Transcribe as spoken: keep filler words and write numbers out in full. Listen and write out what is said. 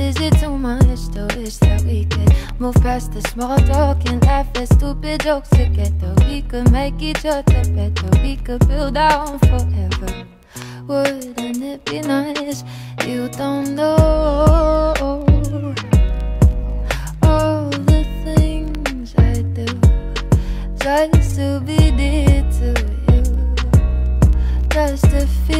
Is it too much to wish that we could move past the small talk and laugh at stupid jokes together? We could make each other better, we could build our own forever. Wouldn't it be nice? You don't know all the things I do just to be dear to you, just to feel